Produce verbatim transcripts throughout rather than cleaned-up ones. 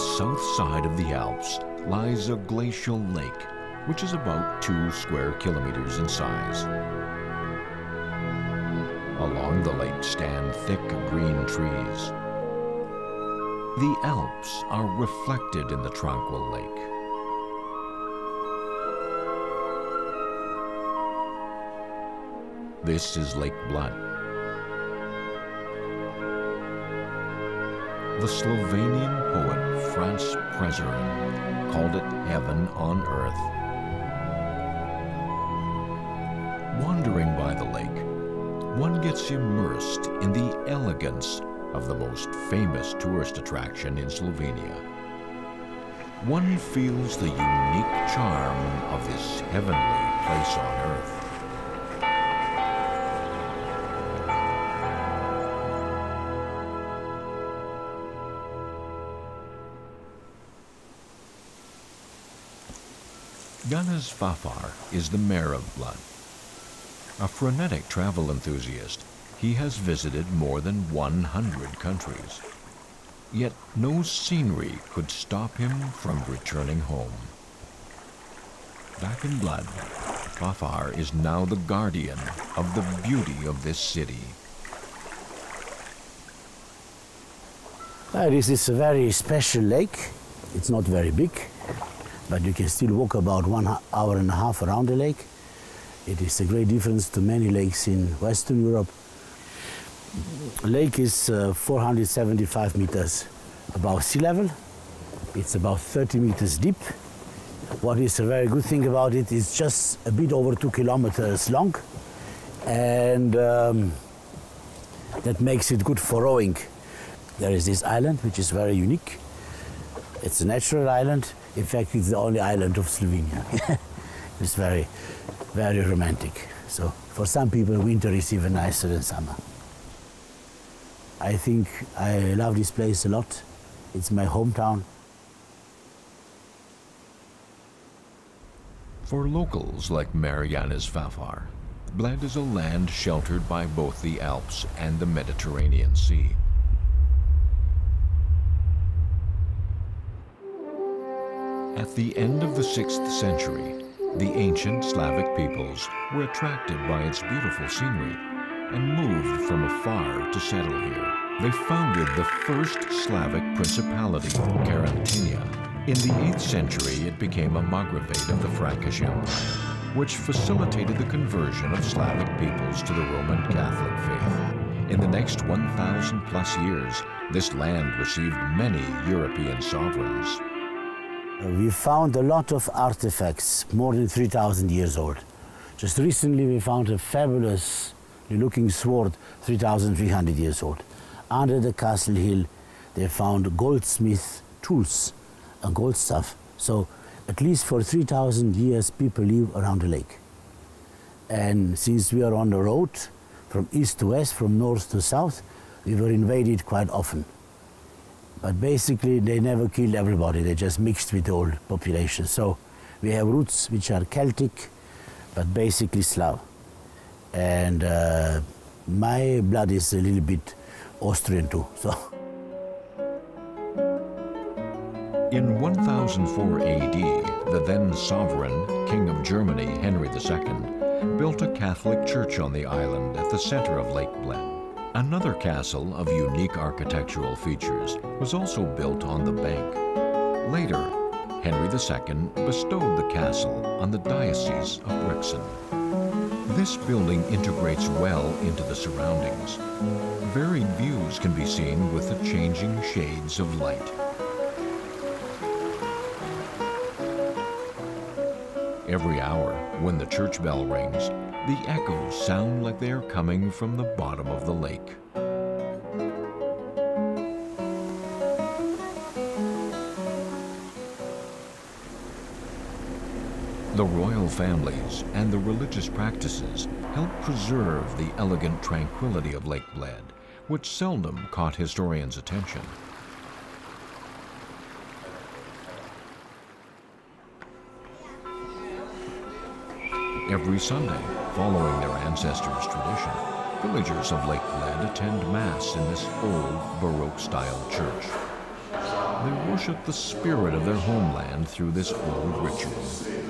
the south side of the Alps lies a glacial lake, which is about two square kilometers in size. Along the lake stand thick green trees. The Alps are reflected in the tranquil lake. This is Lake Bled. The Slovenian poet France Prešeren called it heaven on earth. Wandering by the lake, one gets immersed in the elegance of the most famous tourist attraction in Slovenia. One feels the unique charm of this heavenly place on earth. Janez Fajfar is the mayor of Bled. A frenetic travel enthusiast, he has visited more than one hundred countries. Yet no scenery could stop him from returning home. Back in Bled, Fajfar is now the guardian of the beauty of this city. Well, this is a very special lake. It's not very big, but you can still walk about one hour and a half around the lake. It is a great difference to many lakes in Western Europe. The lake is uh, four hundred seventy-five meters above sea level. It's about thirty meters deep. What is a very good thing about it is just a bit over two kilometers long, and um, that makes it good for rowing. There is this island, which is very unique. It's a natural island. In fact, it's the only island of Slovenia. It's very, very romantic. So for some people, winter is even nicer than summer. I think I love this place a lot. It's my hometown. For locals like Marijana Favar, Bled is a land sheltered by both the Alps and the Mediterranean Sea. At the end of the sixth century, the ancient Slavic peoples were attracted by its beautiful scenery and moved from afar to settle here. They founded the first Slavic principality, Carantania. In the eighth century, it became a margravate of the Frankish Empire, which facilitated the conversion of Slavic peoples to the Roman Catholic faith. In the next one thousand plus years, this land received many European sovereigns. We found a lot of artifacts, more than three thousand years old. Just recently we found a fabulous looking sword, three thousand three hundred years old. Under the castle hill, they found goldsmith tools and gold stuff. So at least for three thousand years, people live around the lake. And since we are on the road, from east to west, from north to south, we were invaded quite often. But basically, they never killed everybody. They just mixed with the old population. So we have roots which are Celtic, but basically Slav. And uh, my blood is a little bit Austrian too, so. In one thousand four A D, the then sovereign, King of Germany, Henry the Second, built a Catholic church on the island at the center of Lake Bled. Another castle of unique architectural features was also built on the bank. Later, Henry the Second bestowed the castle on the Diocese of Brixen. This building integrates well into the surroundings. Varied views can be seen with the changing shades of light. Every hour, when the church bell rings, the echoes sound like they are coming from the bottom of the lake. The royal families and the religious practices help preserve the elegant tranquility of Lake Bled, which seldom caught historians' attention. Every Sunday, following their ancestors' tradition, villagers of Lake Bled attend Mass in this old Baroque-style church. They worship the spirit of their homeland through this old ritual. In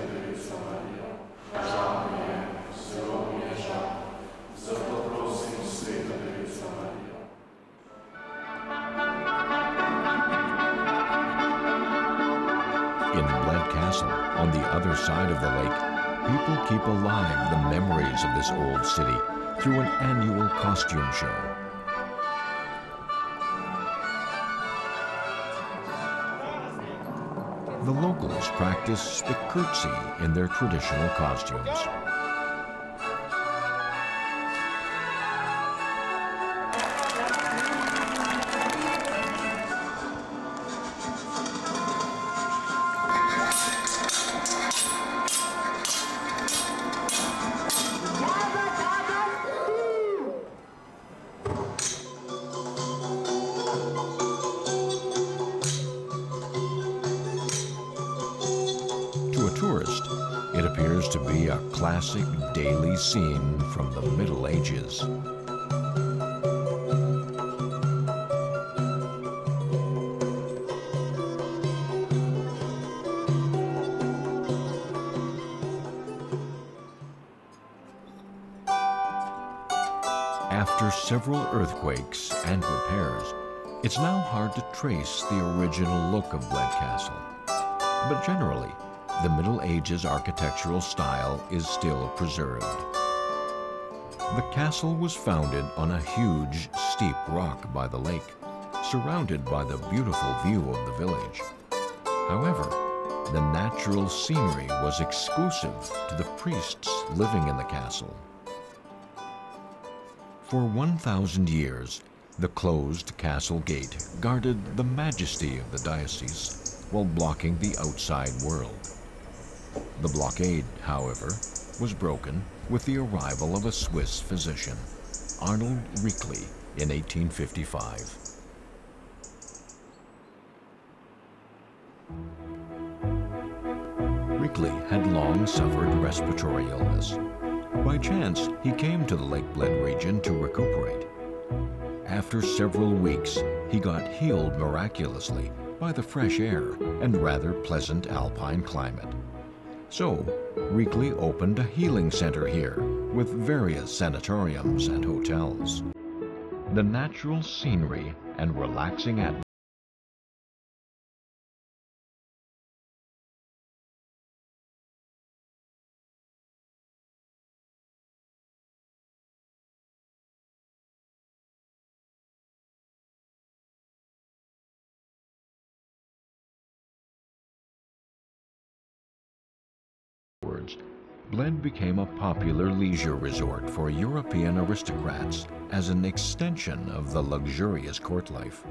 Bled Castle, on the other side of the lake, people keep alive the memories of this old city through an annual costume show. The locals practice the curtsy in their traditional costumes. Scene from the Middle Ages. After several earthquakes and repairs, it's now hard to trace the original look of Bled Castle, but generally, the Middle Ages architectural style is still preserved. The castle was founded on a huge, steep rock by the lake, surrounded by the beautiful view of the village. However, the natural scenery was exclusive to the priests living in the castle. For one thousand years, the closed castle gate guarded the majesty of the diocese while blocking the outside world. The blockade, however, was broken with the arrival of a Swiss physician, Arnold Rikli, in eighteen fifty-five. Rikli had long suffered respiratory illness. By chance, he came to the Lake Bled region to recuperate. After several weeks, he got healed miraculously by the fresh air and rather pleasant alpine climate. So, Rikli opened a healing center here with various sanatoriums and hotels. The natural scenery and relaxing atmosphere Bled became a popular leisure resort for European aristocrats as an extension of the luxurious court life.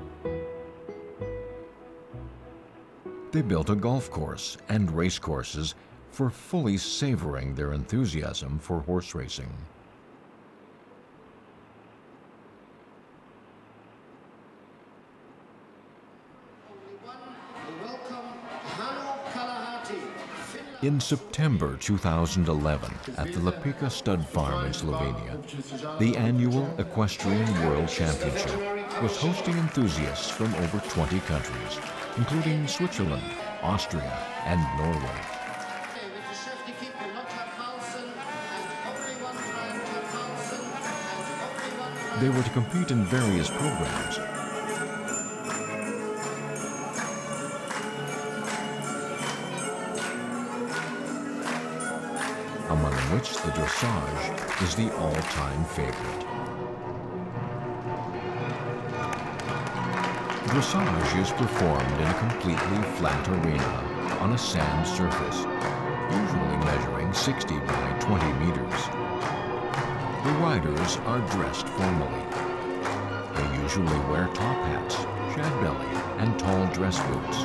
They built a golf course and race courses for fully savoring their enthusiasm for horse racing. In September two thousand eleven, at the Lipica stud farm in Slovenia, the annual Equestrian World Championship was hosting enthusiasts from over twenty countries, including Switzerland, Austria, and Norway. They were to compete in various programs, among which the dressage is the all-time favorite. Dressage is performed in a completely flat arena on a sand surface, usually measuring sixty by twenty meters. The riders are dressed formally. They usually wear top hats, shadbelly, and tall dress boots.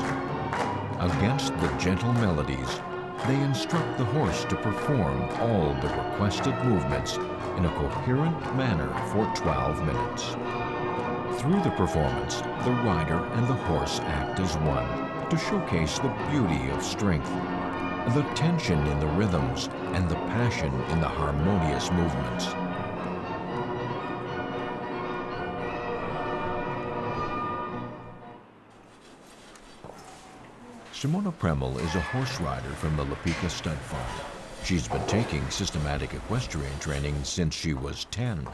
Against the gentle melodies, they instruct the horse to perform all the requested movements in a coherent manner for twelve minutes. Through the performance, the rider and the horse act as one to showcase the beauty of strength, the tension in the rhythms, and the passion in the harmonious movements. Simona Premel is a horse rider from the Lipica stud farm. She's been taking systematic equestrian training since she was ten.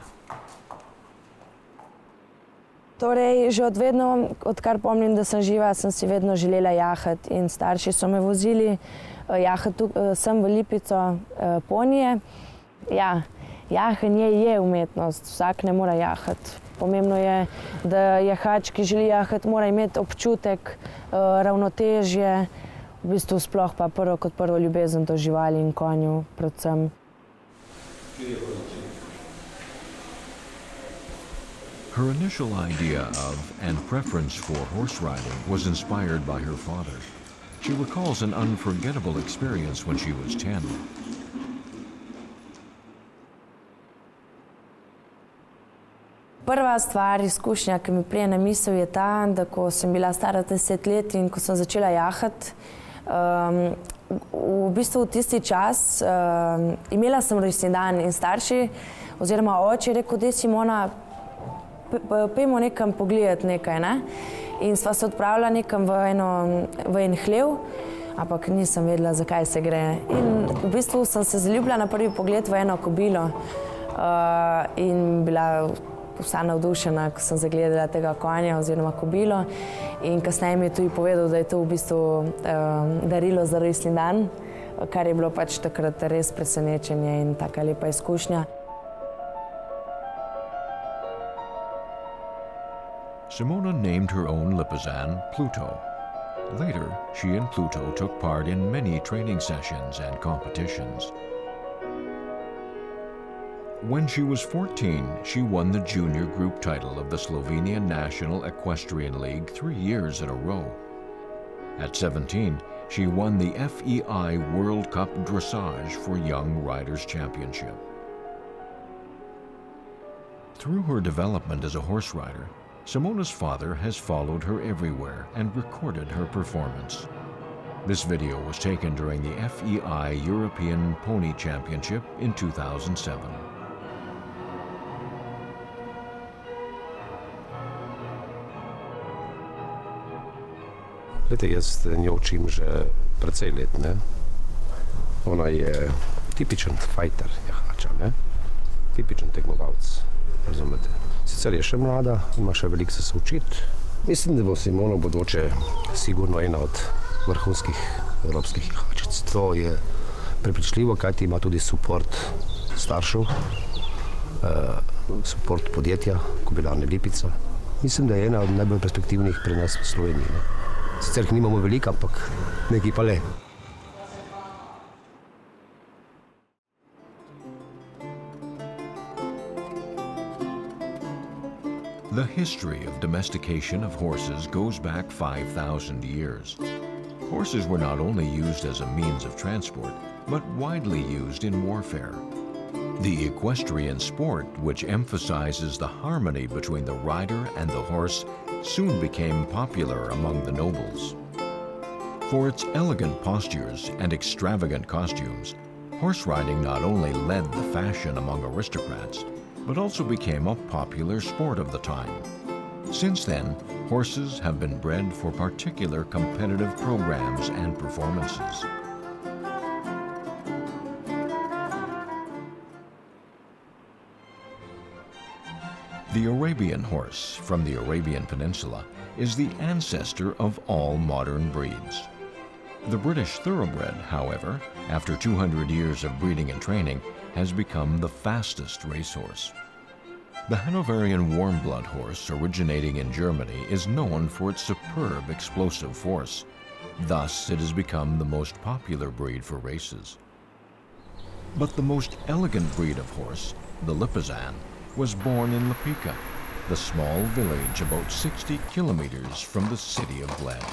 Torej, že od vedno, odkar pomnim, da sem živa, sem si vedno želela jahati in starši so me vozili jahati sem v Lipico ponije. Ja, jahanje je umetnost, vsak ne mora jahati. Pomembno je, da jahač, ki želi jahati, mora imeti občutek, ravnotežje, v bistvu sploh pa prvo kot prvo ljubezen do živali in konju, predvsem. Her initial idea of and preference for horse riding was inspired by her father. She recalls an unforgettable experience when she was ten. Prva stvar, izkušnja, ki mi prije na misel, je ta, da ko sem bila stara deset let in ko sem začela jahati, v bistvu v tisti čas imela sem rojstni dan in starši oziroma oče je rekel, da je Simona, pejmo nekam pogledati nekaj, ne? In sva se odpravila nekam v en hlev, ampak nisem vedela, zakaj se gre. In v bistvu sem se zaljubila na prvi pogled v eno kobilo in bila vsa navdušena, ko sem zagledala tega konja oziroma kobilo. In kasneje mi je tudi povedal, da je to v bistvu darilo za rojstni dan, kar je bilo pač takrat res presenečenje in taka lepa izkušnja. Simona named her own Lipizzan Pluto. Later, she and Pluto took part in many training sessions and competitions. When she was fourteen, she won the junior group title of the Slovenian National Equestrian League three years in a row. At seventeen, she won the F E I World Cup Dressage for Young Riders Championship. Through her development as a horse rider, Simona's father has followed her everywhere and recorded her performance. This video was taken during the F E I European Pony Championship in two thousand seven. Glede, jaz njo učim že precej let, ne. Ona je tipičen fajter, jahača, ne. Tipičen tekmovalec, razumete. Sicer je še mlada, ima še veliko se učiti. Mislim, da bo Simona v bodoče sigurno ena od vrhunskih evropskih jahačic. To je prepričljivo, kajti ima tudi suport staršev, suport podjetja, Kobilarne Lipica. Mislim, da je ena od najbolj perspektivnih pri nas v Sloveniji. Sicer jih nimamo veliko, ampak nekaj pa le. The history of domestication of horses goes back five thousand years. Horses were not only used as a means of transport, but widely used in warfare. The equestrian sport, which emphasizes the harmony between the rider and the horse, soon became popular among the nobles. For its elegant postures and extravagant costumes, horse riding not only led the fashion among aristocrats, but also became a popular sport of the time. Since then, horses have been bred for particular competitive programs and performances. The Arabian horse, from the Arabian Peninsula, is the ancestor of all modern breeds. The British thoroughbred, however, after two hundred years of breeding and training, has become the fastest racehorse. The Hanoverian warmblood horse, originating in Germany, is known for its superb explosive force. Thus, it has become the most popular breed for races. But the most elegant breed of horse, the Lipizzan, was born in Lipica, the small village about sixty kilometers from the city of Bled.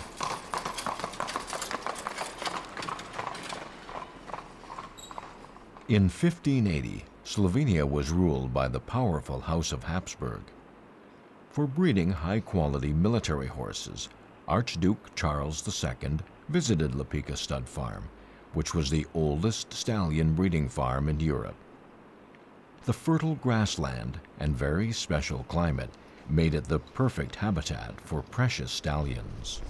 In fifteen eighty, Slovenia was ruled by the powerful House of Habsburg. For breeding high-quality military horses, Archduke Charles the Second visited Lipica Stud Farm, which was the oldest stallion breeding farm in Europe. The fertile grassland and very special climate made it the perfect habitat for precious stallions.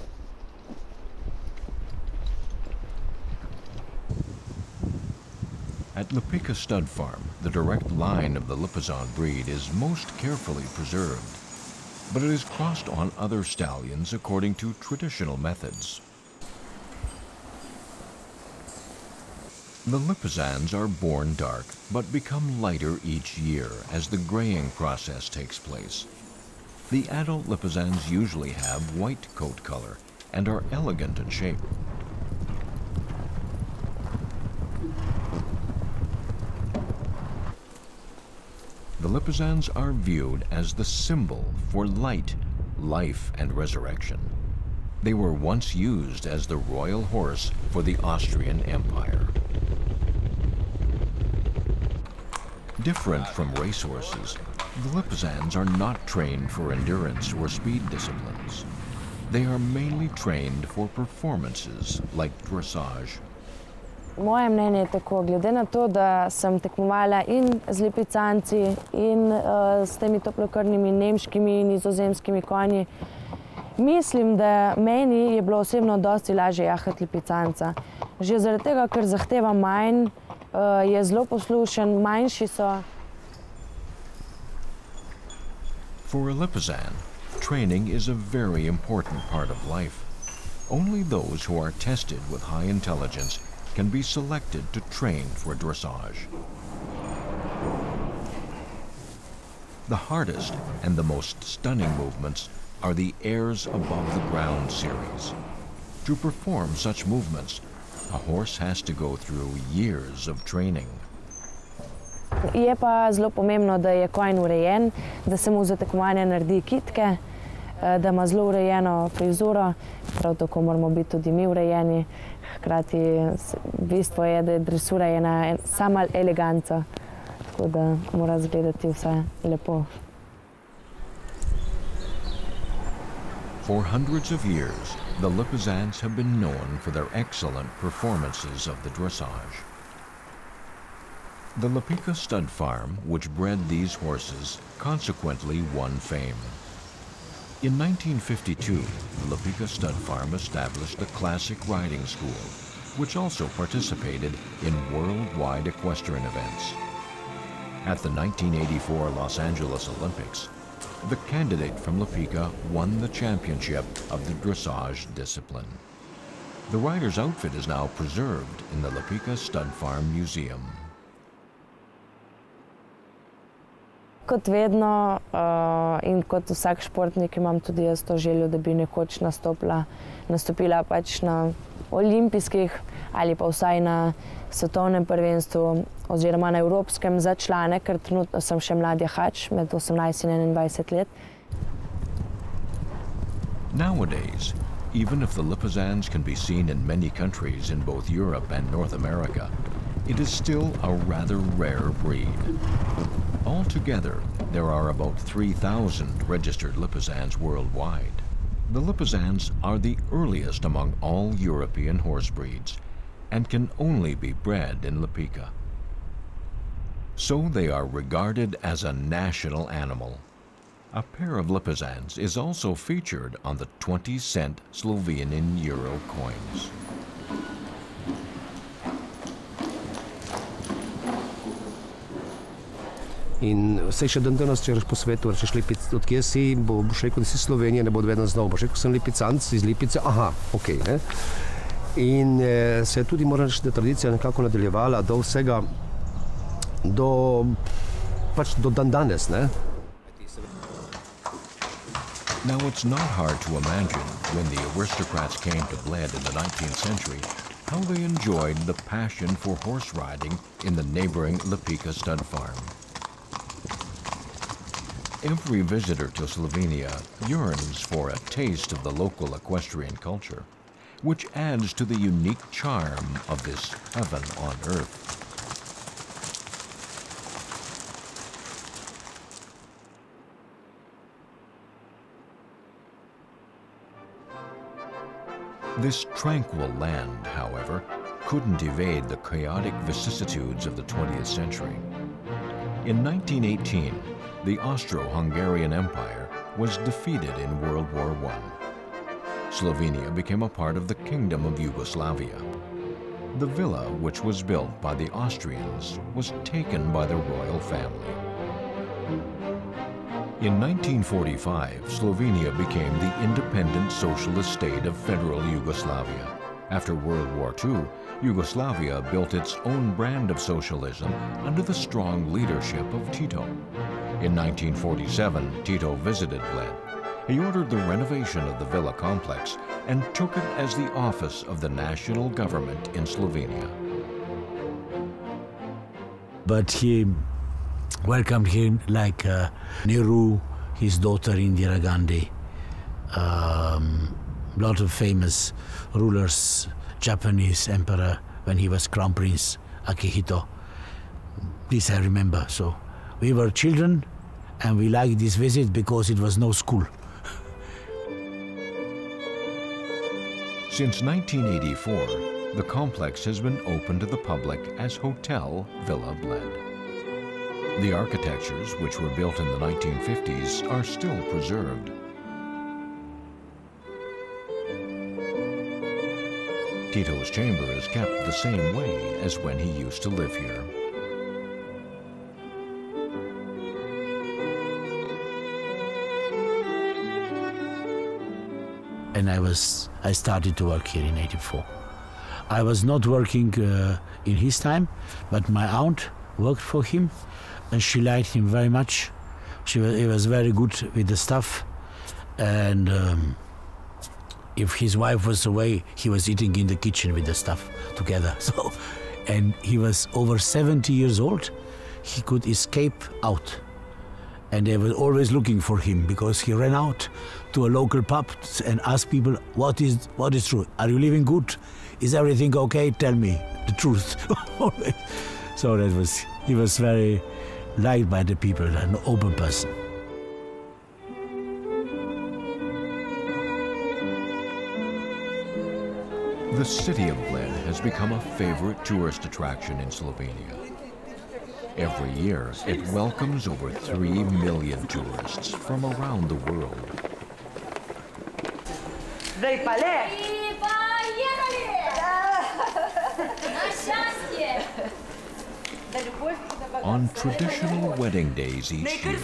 At Lipica stud farm, the direct line of the Lipizzan breed is most carefully preserved, but it is crossed on other stallions according to traditional methods. The Lipizzans are born dark, but become lighter each year as the graying process takes place. The adult Lipizzans usually have white coat color and are elegant in shape. The Lipizzans are viewed as the symbol for light, life, and resurrection. They were once used as the royal horse for the Austrian Empire. Different from racehorses, the Lipizzans are not trained for endurance or speed disciplines. They are mainly trained for performances like dressage. Moje mnenje je tako, glede na to, da sem tekmovala in z lipicanci in s temi toplokrvnimi nemškimi in nizozemskimi konji, mislim, da meni je bilo osebno dosti lažje jahati lipicanca. Že zaradi tega, ker zahteva manj, je zelo poslušen, manjši so. For a Lipizzan, training is a very important part of life. Only those who are tested with high intelligence can be selected to train for dressage. The hardest and the most stunning movements are the airs above the ground series. To perform such movements, a horse has to go through years of training. Je pa zelo pomembno, da je konj urejen, da se mu za tekmovanje naredi kitke, da ima zelo urejeno frizuro, prav tako moramo biti tudi mi urejeni. Hkrati bistvo je, da je dresura ena sama eleganca, tako da mora zgledati vse lepo. For hundreds of years, the Lipizzans have been known for their excellent performances of the dressage. The Lipica stud farm, which bred these horses, consequently won fame. In nineteen fifty-two, the Lipica stud farm established the classic riding school, which also participated in worldwide equestrian events. At the nineteen eighty-four Los Angeles Olympics, the candidate from Lipica won the championship of the dressage discipline. The rider's outfit is now preserved in the Lipica stud farm museum. Kot vedno in kot vsak športnik imam tudi jaz to željo, da bi nekoč nastopila pač na olimpijskih ali pa vsaj na svetovnem prvenstvu oziroma na evropskem za člane, ker trenutno sem še mlad jahač med osemnajst in enaindvajset let. Nowadays, even if the Lipizzans can be seen in many countries in both Europe and North America, it is still a rather rare breed. Altogether, there are about three thousand registered Lipizzans worldwide. The Lipizzans are the earliest among all European horse breeds and can only be bred in Lipica. So they are regarded as a national animal. A pair of Lipizzans is also featured on the twenty cent Slovenian euro coins. In vse še dan danes, če reš po svetu, rečeš Lipic, odkje si, boš rekel, da si Slovenija, ne bo vedno znal, boš rekel, sem Lipicanc iz Lipice, aha, ok. In se je tudi, moram reči, da tradicija nekako nadaljevala do vsega, do dan danes. Now it's not hard to imagine, when the aristocrats came to Bled in the nineteenth century, how they enjoyed the passion for horse riding in the neighboring Lipica stud farm. Every visitor to Slovenia yearns for a taste of the local equestrian culture, which adds to the unique charm of this heaven on earth. This tranquil land, however, couldn't evade the chaotic vicissitudes of the twentieth century. In nineteen eighteen, the Austro-Hungarian Empire was defeated in World War One. Slovenia became a part of the Kingdom of Yugoslavia. The villa, which was built by the Austrians, was taken by the royal family. In nineteen forty-five, Slovenia became the independent socialist state of federal Yugoslavia. After World War Two, Yugoslavia built its own brand of socialism under the strong leadership of Tito. In nineteen forty-seven, Tito visited Bled. He ordered the renovation of the villa complex and took it as the office of the national government in Slovenia. But he welcomed him like uh, Nehru, his daughter Indira Gandhi, a um, lot of famous rulers, Japanese emperor when he was crown prince, Akihito. This I remember. So we were children and we liked this visit because it was no school. Since nineteen eighty-four, the complex has been open to the public as Hotel Villa Bled. The architectures, which were built in the nineteen fifties, are still preserved. Tito's chamber is kept the same way as when he used to live here. And I was, I started to work here in eighty-four. I was not working uh, in his time, but my aunt worked for him. And she liked him very much. She was, he was very good with the stuff. And um, if his wife was away, he was eating in the kitchen with the stuff together. So, and he was over seventy years old. He could escape out. And they were always looking for him because he ran out to a local pub and asked people, what is, what is true? Are you living good? Is everything okay? Tell me the truth. So that was, he was very liked by the people, an open person. The city of Bled has become a favorite tourist attraction in Slovenia. Every year, it welcomes over three million tourists from around the world. On traditional wedding days each year,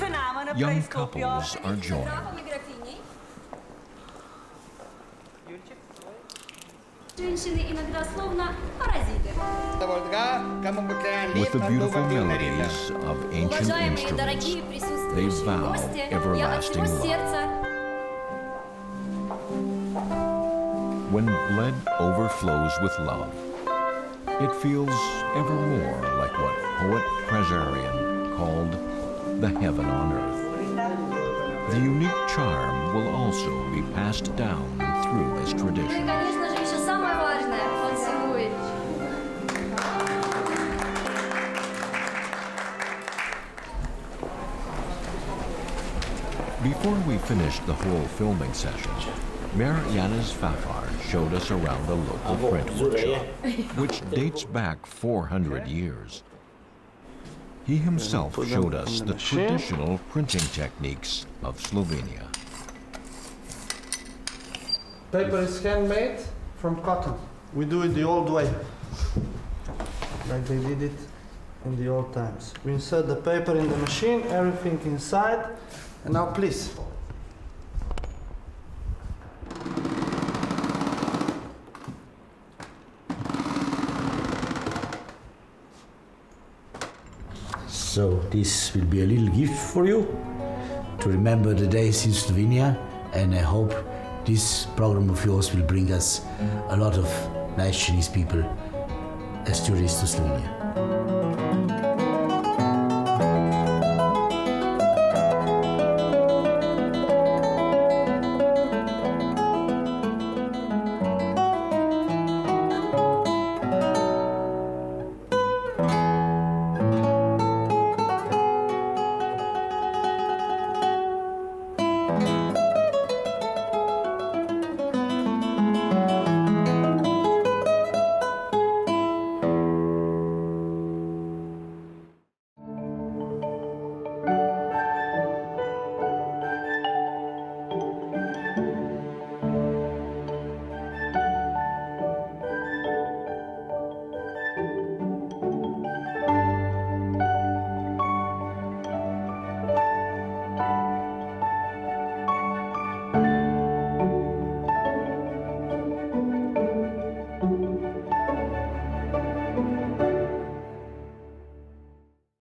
young couples are joined. With the beautiful melodies of ancient instruments, they vow everlasting love. When Bled overflows with love, it feels ever more like what poet Prešeren called the heaven on earth. The unique charm will also be passed down through this tradition. Before we finished the whole filming session, Janez Fajfar showed us around the local print workshop, which dates back four hundred years. He himself showed us the traditional printing techniques of Slovenia. Paper is handmade from cotton. We do it the old way, like they did it in the old times. We insert the paper in the machine, everything inside, and now please. So this will be a little gift for you to remember the days in Slovenia, and I hope this program of yours will bring us a lot of nice Chinese people as tourists to Slovenia.